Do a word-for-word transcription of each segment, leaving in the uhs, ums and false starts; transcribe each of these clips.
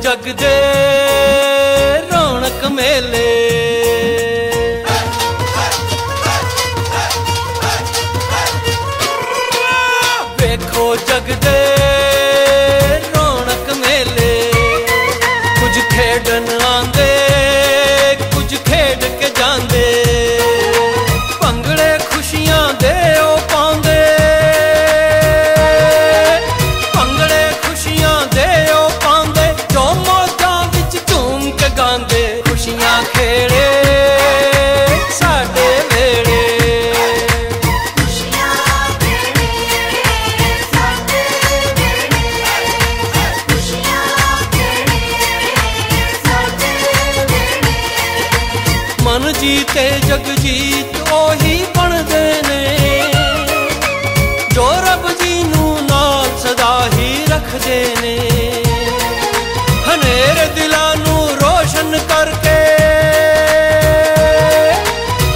जग दे रौनक मेले देखो जग दे रौनक मेले कुछ खेडन आंदे कुछ खेड के जांदे भंगड़े खुशियां दे ओ पांदे भंगड़े खुशियां दे ओ पांदे जो मौजां विच झूम के गांदे खुशियां खेड़े साडे वेड़े मन जीते जग जीत ओही बन देने जो रब जी नू नाल सदा ही रख देने हनेरे दिला नू रोशन करके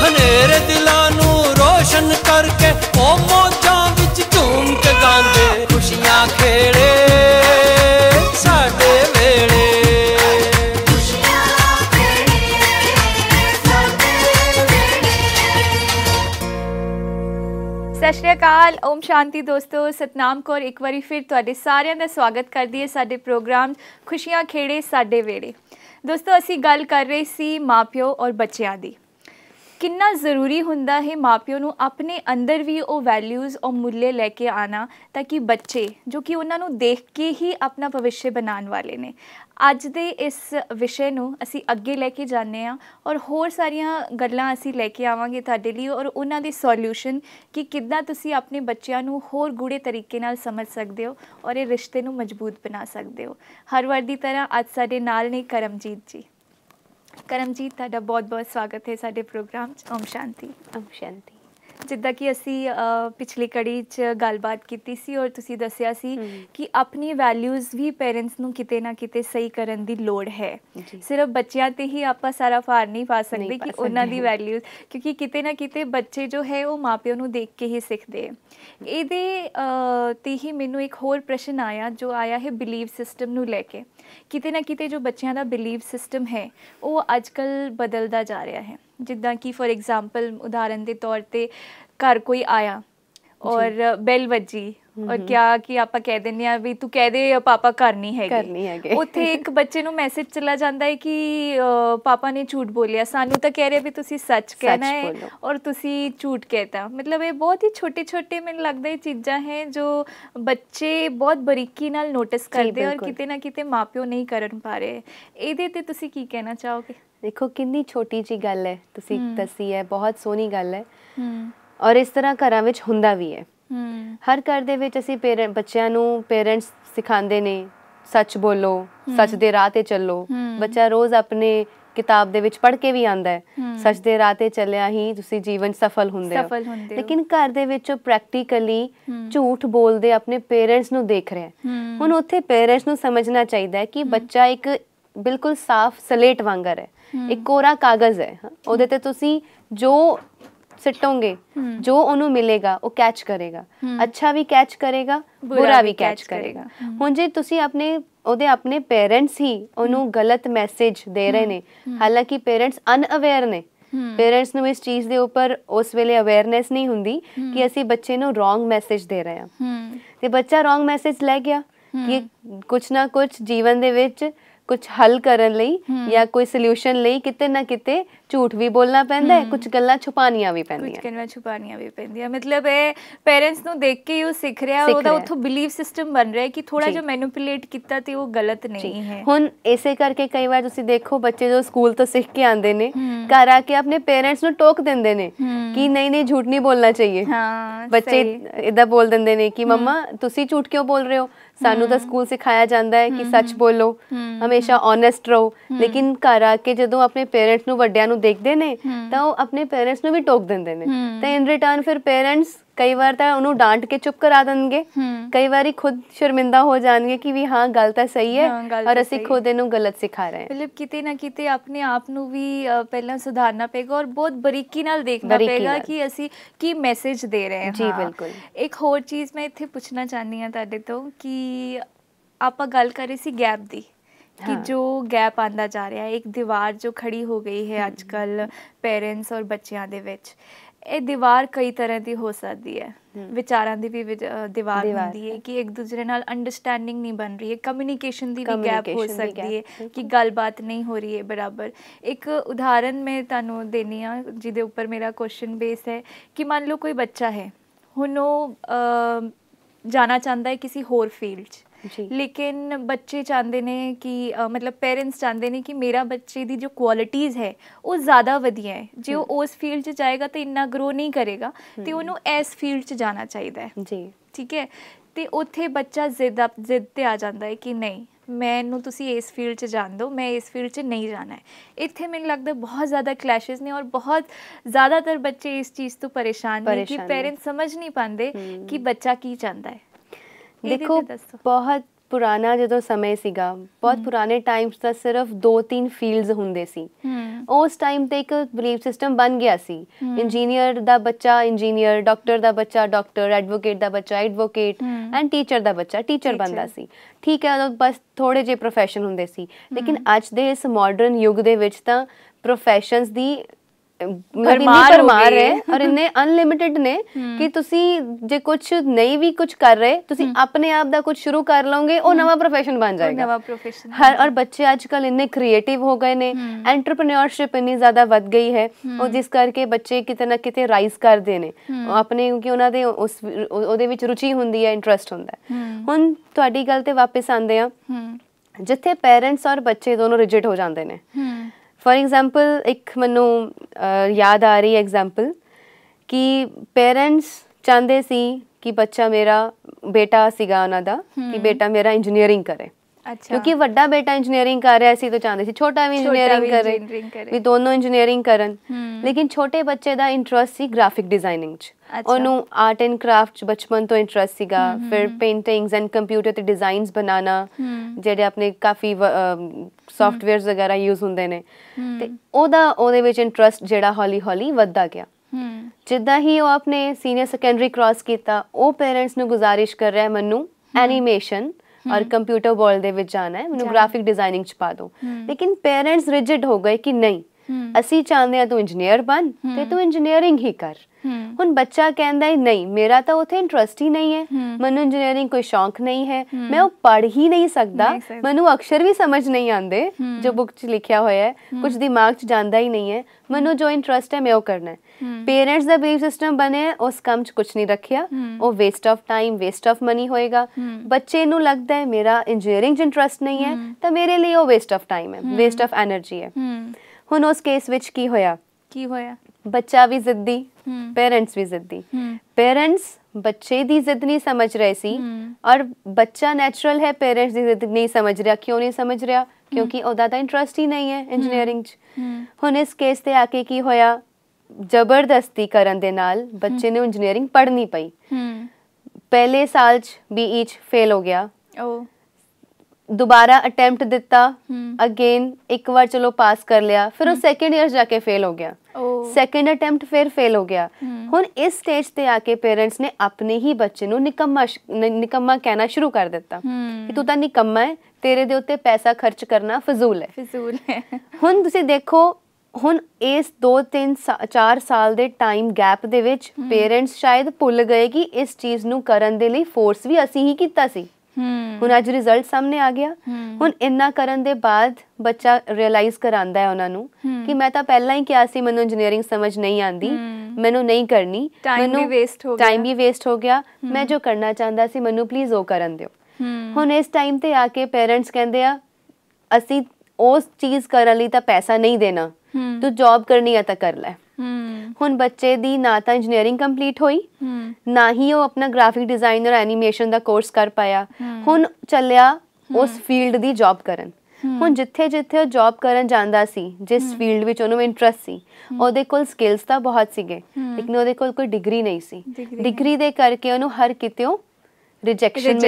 हनेरे दिला नू रोशन करके ओ मौजां विच झूम के गांदे खुशियां खेड़े साडे वेड़े सत श्री अकाल ओम शांति दोस्तों सतनाम कौर एक बार फिर तुहाडे सारियां दा स्वागत करदी है साडे प्रोग्राम खुशियां खेड़े साडे वेड़े। दोस्तों असी गल कर रहे सी माँ प्यो और बच्चों की कितना जरूरी हुंदा है माँ प्यो नू अपने अंदर भी वो वैल्यूज़ और मुल्ले लैके आना ताकि बच्चे जो कि उन्होंने देख के ही अपना भविष्य बनाने वाले ने अज दे इस विषय नू असी अगे लैके जाने आ और होर सारियां गल्लां असी लैके आवांगे तुहाडे लई और उन्हां दे सॉल्यूशन कि किद्दां तुसी अपने बच्चों नू होर गूढ़े तरीके नाल समझ सकदे हो और ये रिश्ते नू मजबूत बना सकदे हो। हर वार दी तरह अज साडे नाल ने करमजीत जी। करमजीत तुहाडा बहुत बहुत स्वागत है साडे प्रोग्राम ओम शांति। ओम शांति जिद्दां कि असी पिछली कड़ी च गलबात कीती सी और तुसी दस्या सी कि अपनी वैल्यूज़ भी पेरेंट्स नू किते ना किते सही करन दी लोड़ है सिर्फ बच्चों ते ही आपां सारा भार नहीं पा सकते कि उन्हां दी वैल्यूज़ क्योंकि किते ना किते बच्चे जो है वो माँ प्यो नू देख के ही सीखते हैं। इहदे ते ही मैनू एक होर प्रश्न आया जो आया है बिलीव सिस्टम नू लैके किते ना किते जो बच्चों का बिलीव सिस्टम है वो अजकल बदलता जा रहा है जिद्दां कि फॉर एग्जाम्पल उदाहरण के तौर पर घर कोई आया और बैल वजी और क्या कि आप कह देने आ भी तू कह दे पापा घर नहीं हैगे उत्थे एक बच्चे नू मैसेज चला जाता है कि पापा ने झूठ बोलिया सानू तो कह रहे भी तुसी सच कहना है और तुसी झूठ कहता मतलब ये बहुत ही छोटे छोटे मैनू लगता है चीज़ां हैं जो बच्चे बहुत बारीकी नाल नोटिस करते हैं और किते ना किते माँ प्यो नहीं करन पा रहे। इहदे ते तुसी की कहना चाहोगे? देखो कितनी छोटी जी गल है तुसी दसी है बहुत सोहनी गल है और इस तरह घरों में हुंदा भी है। हर घर दे विच असीं पेरेंट बच्चों नूं पेरेंट्स सिखांदे ने सच बोलो सच दे राह ते चलो बच्चा रोज़ अपने किताब दे विच पढ़ के भी आंदा है सच दे राह ते चलिया ही तुसीं जीवन सफल हुंदे हो लेकिन घर दे विच प्रैक्टिकली झूठ बोलदे अपने पेरेंट्स नूं देख रहे हैं। हुण उत्थे पेरेंट्स नूं समझना चाहिदा है कि बच्चा एक बिल्कुल साफ सलेट वांगर है एक कोरा कागज़ है उहदे ते तुसीं जो सिटोंगे जो उन्हें मिलेगा वो कैच करेगा अच्छा भी कैच करेगा बुरा भी कैच करेगा। हुण जे तुसी अपने ओदे अपने पेरेंट्स ही उन्हें गलत मैसेज दे रहे ने हालांकि पेरेंट्स अनअवेयर ने पेरेंट्स नूं इस चीज़ दे उपर उस वेले अवेयरनेस नहीं हुंदी कि असी बच्चे नूं रॉन्ग मैसेज दे रहे हैं ते बच्चा रॉन्ग मैसेज लै गया कि कुछ ना कुछ जीवन दे विच कुछ हल करन लई या कोई सोल्यूशन लई किते ना किते झूठ भी बोलना पैंदा है कुछ गल्लां छुपानियां भी पैंदियां कुछ गल्लां छुपानियां भी पैंदियां मतलब है पेरेंट्स नूं देख के ही सिख रहा है ओदा उत्थों बिलीव सिस्टम बन रहा है कि थोड़ा जो मैनिपुलेट कीता ते वो गलत नहीं है। हुण इसे करके कई बार तुसीं देखो बच्चे जो स्कूल तो सीख के आंदे ने घर आके अपने पेरेंट्स नूं टोक दिंदे ने कि नहीं नहीं झूठ नहीं बोलना चाहिए। हां बच्चे इदा बोल दिंदे ने कि मम्मा तुसीं झूठ क्यों बोल रहे हो सानू तो स्कूल सिखाया जाता है कि सच बोलो हमेशा ऑनेस्ट रहो लेकिन घर आके जो अपने पेरेंट्स नूं वड्डियां नूं देखदे ने तां ओह अपने पेरेंट्स नूं भी टोक दिंदे ने तां इन रिटर्न फिर पेरेंट्स कई बार तां उन्हें डांट के चुप करा देंगे कई बार खुद शर्मिंदा हो जाएंगे कि भी हाँ गल तां सही है और असीं खुद इन्हूं गलत सिखा रहे हैं मतलब किते ना किते अपने आप नूं भी पहला सुधारना पेगा और बहुत बारीकी नाल देखना पेगा कि असीं की मैसेज दे रहे हैं। जी बिल्कुल। एक होर चीज़ मैं इत्थे पुछना चाहनी हाँ तुहाडे तों कि आपां गल कर रहे सी गैप दी कि जो गैप आंदा जा रहा है, एक दीवार जो खड़ी हो गई है आजकल पेरेंट्स और बच्चियां दे विच, ये दीवार कई तरह की हो सकती है, विचारां की भी दीवार होती है कि एक दूसरे नाल अंडरस्टैंडिंग नहीं बन रही है, कम्युनिकेशन की भी गैप हो सकती है कि गलबात नहीं हो रही है बराबर। एक उदाहरण मैं तुहानू देनी आ जिहदे उपर मेरा क्वेश्चन बेस है कि मान लो कोई बच्चा है हुण ओह जाना चाहता है किसी होर फील्ड, लेकिन बच्चे चाहते ने कि आ, मतलब पेरेंट्स चाहते ने कि मेरा बच्चे दी जो क्वालिटीज़ है वो ज़्यादा वधिया है, जो उस फील्ड च जाएगा तो इन्ना ग्रो नहीं करेगा, तो उन्हों इस फील्ड च जाना चाहिए जी, ठीक है। तो उत्थे बच्चा जिद जिद ते आ जाता है कि नहीं मैनू तुसी इस फील्ड च जान दो, मैं इस फील्ड च नहीं जाना है। इत्थे मैनू लगता बहुत ज़्यादा क्लैशेस ने और बहुत ज़्यादातर बच्चे इस चीज़ तो परेशान हैं कि पेरेंट्स समझ नहीं पाते कि बच्चा की चाहता है। देखो बहुत पुराना जो समय सीगा, बहुत पुराने टाइम्स तक सिर्फ दो तीन फील्ड्स होंदे सी, उस टाइम तक एक बिलीफ सिस्टम बन गया सी, इंजीनियर दा बच्चा इंजीनियर, डॉक्टर दा बच्चा डॉक्टर, एडवोकेट दा बच्चा एडवोकेट एंड टीचर दा बच्चा टीचर बनदा सी, ठीक है। तो बस थोड़े जे प्रोफेशन होंदे सी, लेकिन अज दे इस मॉडर्न युग दे विच तां प्रोफेशनस दी अनलिमिटेड ने कि तुसी जे कुछ नहीं भी कुछ कर रहे तुसी अपने आप दा कुछ शुरू कर लोगे, वो नवा प्रोफेशन बन जाएगा हर। और बच्चे आजकल इन्ने क्रिएटिव हो गए ने, एंटरप्रेन्योरशिप इतनी ज्यादा बढ़ गई है और जिस करके बच्चे किते ना किते राइज करते ने अपने, क्योंकि उन्हां दे उस ओदे विच रुचि हुंदी है, इंटरेस्ट हुंदा है। हुण तुहाडी गल ते वापस आंदे आ जिथे पेरेंट्स और बच्चे दोनों रिजिड हो जाते हैं। फॉर एग्जाम्पल एक मैनू याद आ रही एग्जाम्पल कि पेरेंट्स चाहते सी कि बच्चा मेरा बेटा सीगा उन्हां दा कि बेटा मेरा इंजीनियरिंग करे, अच्छा। क्योंकि वड्डा बेटा इंजीनियरिंग कर रहा सी तो चाहते सी छोटा भी इंजीनियरिंग करे, भी दोनों इंजीनियरिंग करन। लेकिन छोटे बच्चे दा इंटरेस्ट सी ग्राफिक डिजाइनिंग च, ਉਹਨੂੰ आर्ट एंड क्राफ्ट बचपन तो इंटरेस्ट ਸੀਗਾ, फिर पेंटिंग्स एंड कंप्यूटर ਤੇ डिजाइनस बनाना ਜਿਹੜੇ ਆਪਣੇ काफ़ी सॉफ्टवेयर वगैरह यूज ਹੁੰਦੇ ਨੇ, ਤੇ ਉਹਦਾ ਉਹਦੇ ਵਿੱਚ इंटरेस्ट ਜਿਹੜਾ ਹੌਲੀ ਹੌਲੀ ਵੱਧਦਾ ਗਿਆ। ਜਿੱਦਾਂ ਹੀ ਉਹ ਆਪਣੇ सीनियर सैकेंडरी क्रॉस ਕੀਤਾ, ਉਹ पेरेंट्स ਨੂੰ ਗੁਜ਼ਾਰਿਸ਼ कर ਰਿਹਾ ਮੈਨੂੰ एनिमेशन और कंप्यूटर वर्ल्ड ਦੇ ਵਿੱਚ ਜਾਣਾ ਹੈ, ਮੈਨੂੰ ग्राफिक डिजाइनिंग ਚ ਪਾ ਦਿਓ। लेकिन पेरेंट्स रिजिड हो गए कि नहीं ਅਸੀਂ ਚਾਹੁੰਦੇ ਆ ਤੂੰ ਇੰਜੀਨੀਅਰ ਬਣ ਤੇ ਤੂੰ ਇੰਜੀਨੀਅਰਿੰਗ ਹੀ ਕਰ। ਹੁਣ ਬੱਚਾ ਕਹਿੰਦਾ ਹੈ ਨਹੀਂ ਮੇਰਾ ਤਾਂ ਉੱਥੇ ਇੰਟਰਸਟ ਹੀ ਨਹੀਂ ਹੈ, ਮੈਨੂੰ ਇੰਜੀਨੀਅਰਿੰਗ ਕੋਈ ਸ਼ੌਂਕ ਨਹੀਂ ਹੈ, ਮੈਂ ਉਹ ਪੜ੍ਹ ਹੀ ਨਹੀਂ ਸਕਦਾ, ਮੈਨੂੰ ਅਕਸ਼ਰ ਵੀ ਸਮਝ ਨਹੀਂ ਆਉਂਦੇ ਜੋ ਬੁੱਕ 'ਚ ਲਿਖਿਆ ਹੋਇਆ ਹੈ, ਕੁਝ ਦਿਮਾਗ 'ਚ ਜਾਂਦਾ ਹੀ ਨਹੀਂ ਹੈ, ਮੈਨੂੰ ਜੋ ਇੰਟਰਸਟ ਹੈ ਮੈਂ ਉਹ ਕਰਨਾ ਹੈ। ਪੇਰੈਂट्ਸ ਦਾ ਬਿਲੀਫ ਸਿਸਟਮ ਬਣਿਆ ਉਸ ਕੰਮ 'ਚ ਕੁਝ ਨਹੀਂ ਰੱਖਿਆ, ਉਹ waste of time waste of money ਹੋਏਗਾ। ਬੱਚੇ ਨੂੰ ਲੱਗਦਾ ਹੈ ਮੇਰਾ ਇੰਜੀਨੀਅਰਿੰਗ 'ਚ ਇੰਟਰਸਟ ਨਹੀਂ ਹੈ ਤਾਂ ਮੇਰੇ ਲਈ ਉਹ ਵੇਸਟ ਆਫ ਟਾਈਮ ਹੈ, ਵੇਸਟ ਆਫ ਐਨਰਜੀ ਹੈ। ਹੁਣ ਉਸ ਕੇਸ ਵਿੱਚ ਕੀ ਹੋਇਆ ਕੀ ਹੋਇਆ ਬੱਚਾ ਵੀ ਜ਼ਿੱਦੀ, पेरेंट्स भी जिद्दी। पेरेंट्स बच्चे दी जिद नहीं समझ रहे सी और बच्चा नेचुरल है पेरेंट्स दी जिद नहीं समझ रहा, क्यों नहीं समझ रहा क्योंकि ओदा दा इंटरेस्ट ही नहीं है इंजीनियरिंग च। हुण इस केस ते आके की होया, जबरदस्ती करन दे नाल बच्चे ने इंजीनियरिंग पढ़नी पई, पहले साल च बीई च फेल हो गया, दोबारा अटैम्प्ट दिता अगेन, एक बार चलो पास कर लिया, फिर वो सेकेंड ईयर जाके फेल हो गया, सेकेंड अटैम्प्ट फिर फेल हो गया। हुन इस स्टेज ते आके पेरेंट्स ने अपने ही बच्चे नू निकम्मा निकम्मा कहना शुरू कर दिता कि तू तां निकम्मा है, तेरे दे उत्ते पैसा खर्च करना फजूल है फजूल है। हुन तुसी देखो हुन इस दो तीन सा, चार साल दे टाइम गैप दे विच पेरेंट्स शायद भुल गए कि इस चीज़ नू करन दे लई फोर्स भी असीं ही कीता सी। ਹੁਣ ਅੱਜ ਰਿਜ਼ਲਟ ਸਾਹਮਣੇ ਆ ਗਿਆ। ਹੁਣ ਇੰਨਾ ਕਰਨ ਦੇ ਬਾਅਦ ਬੱਚਾ ਰਿਅਲਾਈਜ਼ ਕਰਾਂਦਾ ਹੈ ਉਹਨਾਂ ਨੂੰ ਕਿ ਮੈਂ ਤਾਂ ਪਹਿਲਾਂ ਹੀ ਕਿਹਾ ਸੀ ਮੈਨੂੰ ਇੰਜੀਨੀਅਰਿੰਗ ਸਮਝ ਨਹੀਂ ਆਂਦੀ, ਮੈਨੂੰ ਨਹੀਂ ਕਰਨੀ, ਮੈਨੂੰ ਟਾਈਮ ਵੀ ਵੇਸਟ ਹੋ ਗਿਆ, ਮੈਂ ਜੋ ਕਰਨਾ ਚਾਹੁੰਦਾ ਸੀ ਮੈਨੂੰ ਪਲੀਜ਼ ਉਹ ਕਰਨ ਦਿਓ। ਹੁਣ ਇਸ ਟਾਈਮ ਤੇ ਆ ਕੇ ਪੇਰੈਂਟਸ ਕਹਿੰਦੇ ਆ ਅਸੀਂ ਉਸ ਚੀਜ਼ ਕਰਨ ਲਈ ਤਾਂ ਪੈਸਾ ਨਹੀਂ ਦੇਣਾ, ਤੂੰ ਜੌਬ ਕਰਨੀ ਆ ਤਾਂ ਕਰ ਲੈ। ਹੁਣ ਬੱਚੇ ਦੀ ਨਾ ਤਾਂ ਇੰਜੀਨੀਅਰਿੰਗ ਕੰਪਲੀਟ ਹੋਈ, ਨਾ ਹੀ ਉਹ ਆਪਣਾ ਗ੍ਰਾਫਿਕ ਡਿਜ਼ਾਈਨਰ ਐਨੀਮੇਸ਼ਨ ਦਾ ਕੋਰਸ ਕਰ ਪਾਇਆ। ਹੁਣ ਚੱਲਿਆ ਉਸ ਫੀਲਡ ਦੀ ਜੌਬ ਕਰਨ। ਹੁਣ ਜਿੱਥੇ ਜਿੱਥੇ ਉਹ ਜੌਬ ਕਰਨ ਜਾਂਦਾ ਸੀ, ਜਿਸ ਫੀਲਡ ਵਿੱਚ ਉਹਨੂੰ ਇੰਟਰਸਟ ਸੀ, ਉਹਦੇ ਕੋਲ ਸਕਿੱਲਸ ਤਾਂ ਬਹੁਤ ਸੀਗੇ ਲੇਕਿਨ ਉਹਦੇ ਕੋਲ ਕੋਈ ਡਿਗਰੀ ਨਹੀਂ ਸੀ। ਡਿਗਰੀ ਦੇ ਕਰਕੇ ਉਹਨੂੰ ਹਰ ਕਿਤੇੋਂ ਰਿਜੈਕਸ਼ਨ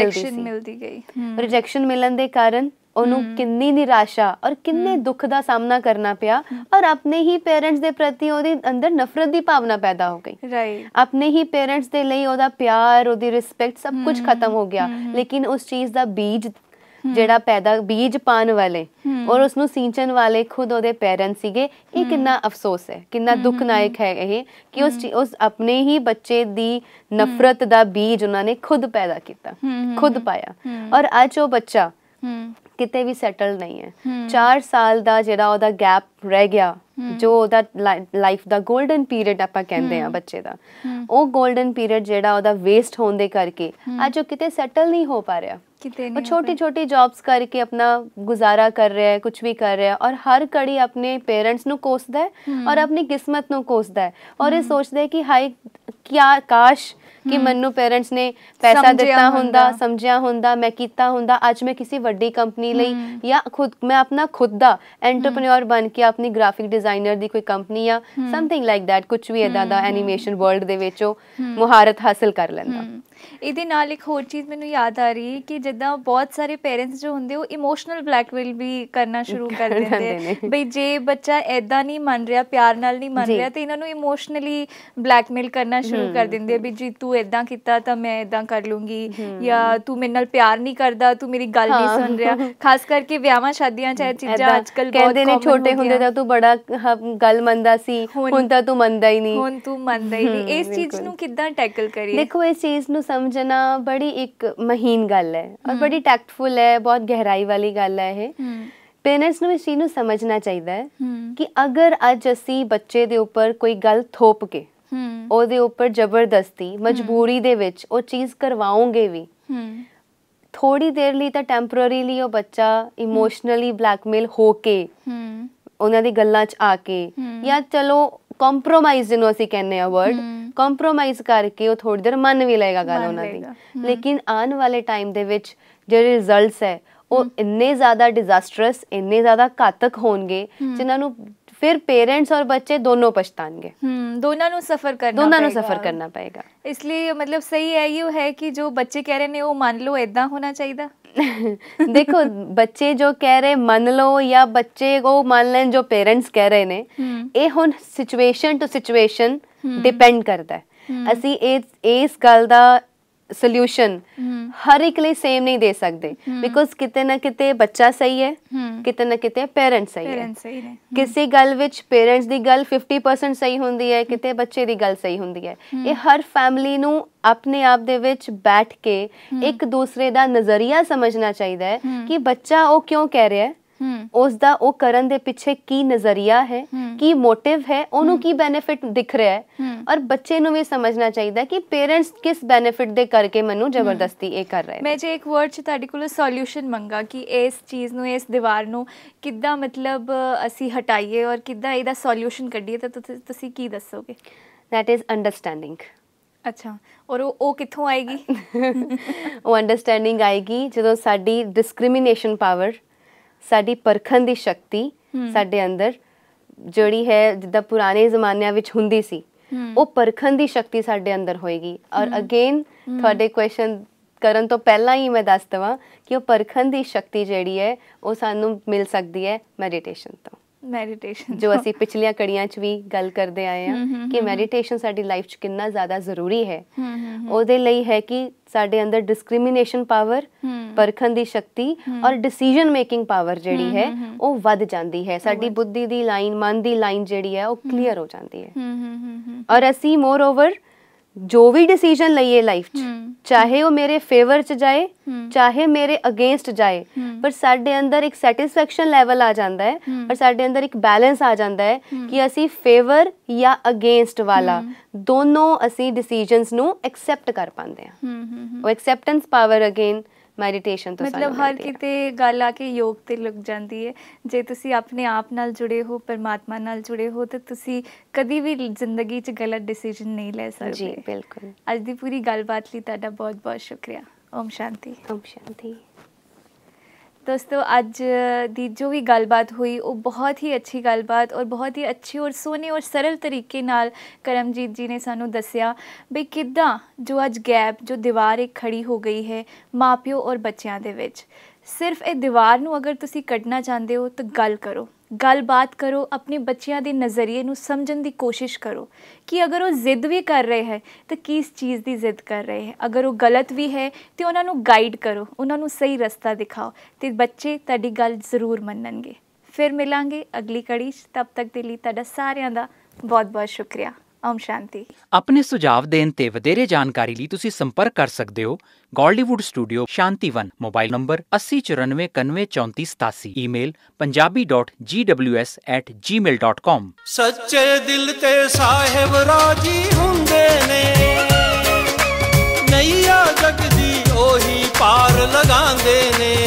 ਮਿਲਦੀ ਗਈ। ਰਿਜੈਕਸ਼ਨ ਮਿਲਣ ਦੇ ਕਾਰਨ ਉਹਨੂੰ ਕਿੰਨੀ ਨਿਰਾਸ਼ਾ ਔਰ ਕਿੰਨੇ ਦੁੱਖ ਦਾ ਸਾਹਮਣਾ ਕਰਨਾ ਪਿਆ ਔਰ ਆਪਣੇ ਹੀ ਪੇਰੈਂਟਸ ਦੇ ਪ੍ਰਤੀ ਉਹਦੇ ਅੰਦਰ ਨਫ਼ਰਤ ਦੀ ਭਾਵਨਾ ਪੈਦਾ ਹੋ ਗਈ। ਰਾਈਟ, ਆਪਣੇ ਹੀ ਪੇਰੈਂਟਸ ਦੇ ਲਈ ਉਹਦਾ ਪਿਆਰ, ਉਹਦੀ ਰਿਸਪੈਕਟ ਸਭ ਕੁਝ ਖਤਮ ਹੋ ਗਿਆ। ਲੇਕਿਨ ਉਸ ਚੀਜ਼ ਦਾ ਬੀਜ ਜਿਹੜਾ ਪੈਦਾ ਬੀਜ ਪਾਣ ਵਾਲੇ ਔਰ ਉਸ ਨੂੰ ਸਿੰਚਣ ਵਾਲੇ ਖੁਦ ਉਹਦੇ ਪੈਰੈਂਟਸ ਸੀਗੇ। ਇਹ ਕਿੰਨਾ ਅਫਸੋਸ ਹੈ, ਕਿੰਨਾ ਦੁਖਨਾਇਕ ਹੈ ਇਹ ਕਿ ਉਸ ਉਸ ਆਪਣੇ ਹੀ ਬੱਚੇ ਦੀ ਨਫ਼ਰਤ ਦਾ ਬੀਜ ਉਹਨਾਂ ਨੇ ਖੁਦ ਪੈਦਾ ਕੀਤਾ, ਖੁਦ ਪਾਇਆ। ਔਰ ਅੱਜ ਉਹ ਬੱਚਾ ਕਿਤੇ ਵੀ ਸੈਟਲ ਨਹੀਂ ਹੈ। ਚਾਰ ਸਾਲ ਦਾ ਜਿਹੜਾ ਉਹਦਾ ਗੈਪ ਰਹਿ ਗਿਆ, जो ओदा लाइफ दा गोल्डन पीरियड आपां कहंदे आ बच्चे दा, ओ गोल्डन पीरियड जेड़ा ओदा वेस्ट होने दे करके अज ओ किते सेटल नहीं हो पा रहा। वो छोटी छोटी जॉब्स करके अपना गुजारा कर रहा है, कुछ भी कर रहा है और हर कड़ी अपने पेरेंट्स नु कोसदा है और अपनी किस्मत नु कोसदा है और ये सोचदा है कि हाय क्या काश कि मन्नू पेरेंट्स ने पैसा दिता हुंदा, समझिया हुंदा, मैं कीता हुंदा, आज मैं किसी वड्डी कंपनी लई या खुद मैं अपना खुद दा एंटरप्रेन्योर बन के अपनी ग्राफिक डिजाइनर दी कोई कंपनी या समथिंग लाइक दैट कुछ भी इदा दा एनीमेशन वर्ल्ड दे विच मुहारत हासिल कर लैंदा। ਇਹਦੇ ਨਾਲ ਇੱਕ ਹੋਰ ਚੀਜ਼ ਮੈਨੂੰ ਯਾਦ ਆ ਰਹੀ ਕਿ ਜਿੱਦਾਂ ਬਹੁਤ ਸਾਰੇ ਪੇਰੈਂਟਸ ਜੋ ਹੁੰਦੇ ਉਹ ਇਮੋਸ਼ਨਲ ਬਲੈਕਮੇਲ ਵੀ ਕਰਨਾ ਸ਼ੁਰੂ ਕਰ ਦਿੰਦੇ ਬਈ ਜੇ ਬੱਚਾ ਐਦਾਂ ਨਹੀਂ ਮੰਨ ਰਿਹਾ, ਪਿਆਰ ਨਾਲ ਨਹੀਂ ਮੰਨ ਰਿਹਾ ਤੇ ਇਹਨਾਂ ਨੂੰ ਇਮੋਸ਼ਨਲੀ ਬਲੈਕਮੇਲ ਕਰਨਾ ਸ਼ੁਰੂ ਕਰ ਦਿੰਦੇ ਬਈ ਜੀ ਤੂੰ ਐਦਾਂ ਕੀਤਾ ਤਾਂ ਮੈਂ ਐਦਾਂ ਕਰ ਲੂੰਗੀ ਜਾਂ ਤੂੰ ਮੇਰੇ ਨਾਲ ਪਿਆਰ ਨਹੀਂ ਕਰਦਾ, ਤੂੰ ਮੇਰੀ ਗੱਲ ਨਹੀਂ ਸੁਣ ਰਿਹਾ। ਖਾਸ ਕਰਕੇ ਵਿਆਹਾਂ ਸ਼ਾਦੀਆਂ ਚ ਇਹ ਚੀਜ਼ਾਂ ਅੱਜ ਕੱਲ ਬਹੁਤ ਕਹਿੰਦੇ ਨੇ ਛੋਟੇ ਹੁੰਦੇ ਤਾਂ ਤੂੰ ਬੜਾ ਗੱਲ ਮੰਨਦਾ ਸੀ, ਹੁਣ ਤਾਂ ਤੂੰ ਮੰਨਦਾ ਹੀ ਨਹੀਂ, ਹੁਣ ਤੂੰ ਮੰਨਦਾ ਹੀ ਨਹੀਂ। ਇਸ ਚੀਜ਼ ਨੂੰ ਕਿੱਦਾਂ ਟੈਕਲ ਕਰੀਏ? ਦੇਖੋ ਇਸ ਚੀਜ਼ ਨੂੰ समझना बड़ी एक महीन गल है और बड़ी टैक्टफुल है, बहुत गहराई वाली गल है। ये पेरेंट्स नूं इस चीज़ नूं समझना चाहिदा है कि अगर अज असी बच्चे दे उपर कोई गल थोप के ओदे उपर जबरदस्ती मजबूरी दे विच ओ चीज़ करवाओगे भी थोड़ी देर लई तां टैंपरेरीली ओ बच्चा इमोशनली ब्लैकमेल हो के उन्हां दी गल्लां च आ के या चलो कॉम्प्रोमाइज़ जिन्हों असीं कहने आ वर्ड कॉम्प्रोमाइज़ करके वो थोड़ी देर मन भी लेगा गल उन्हां दी, लेकिन आने वाले टाइम दे विच जिहड़े रिजल्ट्स है वो इन्ने ज़्यादा डिजास्टरस, इन्ने ज़्यादा घातक होणगे जिन्हां नूं फिर पेरेंट्स और बच्चे दोनों पछताएंगे, दोनों को सफर करना दोनों को सफर करना पड़ेगा। इसलिए मतलब सही है ये है कि जो बच्चे कह रहे हैं वो मान लो ऐदा होना चाहिए। देखो बच्चे जो कह रहे मान लो या बच्चे को मान लें जो पेरेंट्स कह रहे ने, ये हुण सिचुएशन टू सिचुएशन डिपेंड करता है। असी इस गल दा सोल्यूशन हर एक लिए सेम नहीं दे सकते बिकॉज किते ना किते बच्चा सही है, किते ना किते पेरेंट्स सही है। किसी गल विच पेरेंट्स दी गल फिफ्टी परसेंट सही हुंदी है, किते बच्चे दी गल सही हुंदी है। ये हर फैमिली नू अपने आप दे विच बैठ के एक दूसरे दा नजरिया समझना चाहिदा है कि बच्चा वो क्यों कह रहा है, उसका वो करन दे पिछे की नजरिया है, की मोटिव है, ओनू की बेनिफिट दिख रहा है। और बच्चे नू भी समझना चाहिए कि पेरेंट्स किस बेनिफिट दे करके मैनू जबरदस्ती ये कर रहे हैं। मैं जे एक वर्ड च तुहाडे कोलों सॉल्यूशन मंगा कि इस चीज़ नू, इस दीवार नू किद्दां मतलब असी हटाइए और किद्दां इहदा सॉल्यूशन कढीए तां तुसीं की दसोगे? That is understanding. अच्छा, और वो, वो कित्थों आएगी? वो अंडरस्टैंडिंग आएगी जदों साडी डिस्क्रिमिनेशन पावर, साडी परखण दी शक्ति साडे अंदर जिहड़ी है जिद्दां पुराने जमानियां विच हुंदी सी, वो परखण दी शक्ति साडे अंदर होएगी। और अगेन तुहाडे क्वेश्चन करन तो पहला ही मैं दस दवां कि वो परखण दी शक्ति जिहड़ी है वो सानू मिल सकदी है मेडिटेशन तो। मेडिटेशन जो असी पिछलियां कड़ियां च भी गल करदे आए हैं कि मेडिटेशन साडी लाइफ च कितना ज़्यादा जरूरी है। ओदे लई है कि साडे अंदर डिस्क्रिमिनेशन पावर, परखण दी शक्ति और डिसीजन मेकिंग पावर जिहड़ी है वो वध जांदी है। साडी बुद्धि दी लाइन, मन दी लाइन जिहड़ी है वो क्लीयर हो जांदी है और असी मोर ओवर जो भी डिसीजन लईए लाइफ च, चाहे वो मेरे फेवर च जाए चाहे मेरे अगेंस्ट जाए, पर साडे अंदर एक सैटिस्फैक्शन लेवल आ जाता है और साडे अंदर एक बैलेंस आ जाता है कि असी फेवर या अगेंस्ट वाला दोनों असी डिसीजनस नू एक्सेप्ट कर पाते हैं। और एक्सेप्टेंस पावर अगेन ਮੈਡੀਟੇਸ਼ਨ ਤੋਂ ਮਤਲਬ ਹਰ ਕਿਤੇ ਗੱਲ ਆ ਕੇ ਯੋਗ ਤੇ ਲੱਗ ਜਾਂਦੀ ਹੈ। ਜੇ ਤੁਸੀਂ ਆਪਣੇ ਆਪ ਨਾਲ ਜੁੜੇ ਹੋ, ਪਰਮਾਤਮਾ ਨਾਲ ਜੁੜੇ ਹੋ ਤਾਂ ਤੁਸੀਂ ਕਦੀ ਵੀ ਜ਼ਿੰਦਗੀ 'ਚ ਗਲਤ ਡਿਸੀਜਨ ਨਹੀਂ ਲੈ ਸਕਦੇ। ਜੀ ਬਿਲਕੁਲ। ਅੱਜ ਦੀ ਪੂਰੀ ਗੱਲਬਾਤ ਲਈ ਤੁਹਾਡਾ ਬਹੁਤ ਬਹੁਤ ਸ਼ੁਕਰੀਆ। ਓਮ ਸ਼ਾਂਤੀ। ਓਮ ਸ਼ਾਂਤੀ। दोस्तों आज दी जो भी गलबात हुई वो बहुत ही अच्छी गलबात और बहुत ही अच्छे और सोहने और सरल तरीके नाल करमजीत जी ने सानू दस्या भी किद्दां जो अज गैप जो दीवार एक खड़ी हो गई है माँ प्यो और बच्चों दे विच। सिर्फ ये दीवार नू अगर तुसी कढना चाहते हो तो गल करो, गलबात करो, अपने बच्चों के नज़रिए को समझने की कोशिश करो कि अगर वो जिद भी कर रहे हैं तो किस चीज़ की जिद कर रहे हैं, अगर वो गलत भी है तो उन्होंने गाइड करो, उन्होंने सही रास्ता दिखाओ तो बच्चे तुहाडी गल जरूर मन्नणगे। फिर मिलांगे अगली कड़ी, तब तक के लिए तुहाडा सारिआं दा बहुत बहुत शुक्रिया। ओम शांति। अपने सुझाव देने ते वधेरे जानकारी लई तुसीं संपर्क कर सकदे हो Godlywood studio Shantivan, mobile number अस्सी चौरानवे इक्यानवे चौंतीस सतासी, email Punjabi dot G W S at Gmail dot com. सच्चे दिल ते साहिब राजी हुंदे ने, नईया जग दी ओही पार लगांदे ने।